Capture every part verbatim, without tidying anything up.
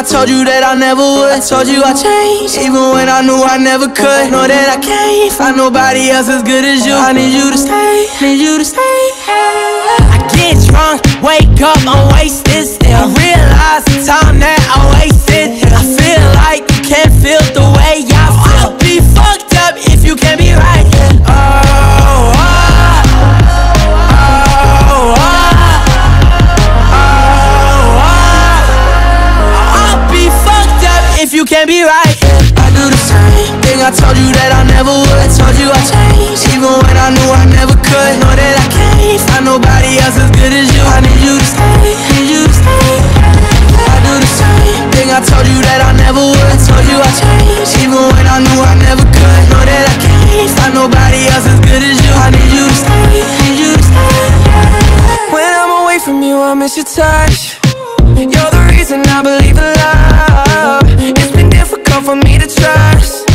I told you that I never would. I told you I changed, even when I knew I never could. Know that I can't find nobody else as good as you. I need you to stay, need you to stay. I get drunk, wake up, I'm wasted still. I realize the time that I wasted. I feel like you can't feel the way I feel. I'll be fucked up if you can't be right. You can't be right. I do the same thing I told you that I never would. I told you I changed, even when I knew I never could. Know that I can't find nobody else as good as you. I need you to stay, need you to stay. I do the same thing I told you that I never would. I told you I changed, even when I knew I never could. Know that I can't find nobody else as good as you. I need you to stay, need you to stay. When I'm away from you, I miss your touch. You're the reason I believe in love. It's been difficult for me to trust,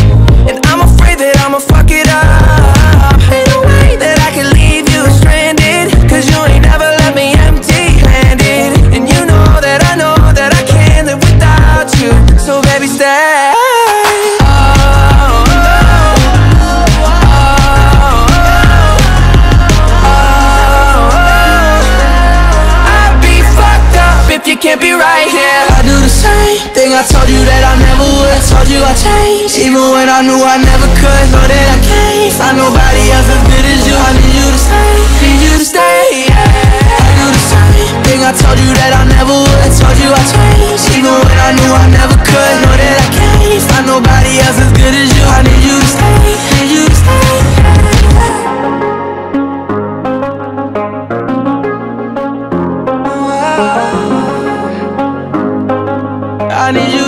and I'm afraid that I'ma fuck it up. Ain't no way that I can leave you stranded, cause you ain't never left me empty-handed. And you know that I know that I can't live without you. So baby, stay. Can't be right here. I do the same thing I told you that I never would. I told you I changed, even when I knew I never could. Know that I can't find nobody else as good as you. I need you to stay, need you to stay. Yeah. I do the same thing I told you that I never would. I told you I changed, even when I knew I never could. Know that I can't find nobody else as good as you. I need you to stay, need you to stay. I need you.